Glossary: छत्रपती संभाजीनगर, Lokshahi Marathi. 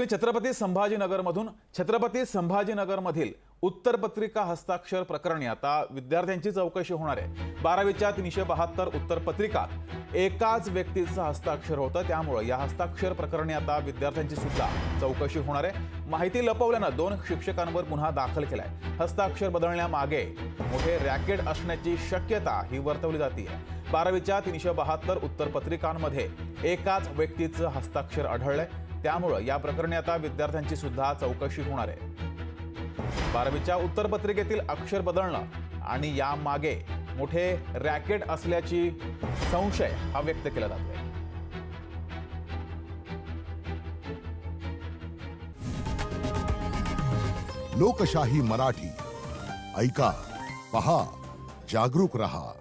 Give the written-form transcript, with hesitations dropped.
ते छत्रपती संभाजीनगरमधून छत्रपती संभाजीनगरमधील उत्तर पत्रिका हस्ताक्षर प्रकरणी आता विद्यार्थ्यांची चौकशी होणार आहे। 12वीच्या 372 उत्तर पत्रिकात एकाच व्यक्तीचं हस्ताक्षर होतं, त्यामुळे या हस्ताक्षर प्रकरणी आता विद्यार्थ्यांची सुद्धा चौकशी होणार आहे। माहिती लपवल्याने 2 शिक्षकांवर गुन्हा दाखल केलाय। हस्ताक्षर बदलण्यामागे मोठे रॅकेट असण्याची शक्यता ही वर्तवली जाते। 12वीच्या 372 उत्तर पत्रिकांमध्ये एकाच व्यक्तीचं हस्ताक्षर आढळले, त्यामुळे या प्रकरणी आता विद्यार्थ्यांची सुद्धा चौकशी होणार आहे। 12वीच्या उत्तर पत्रिकेतील अक्षर बदलणं आणि या मागे मोठे रॅकेट असल्याची संशय हा व्यक्त केला जातोय। लोकशाही मराठी ऐका, पहा, जागरूक रहा।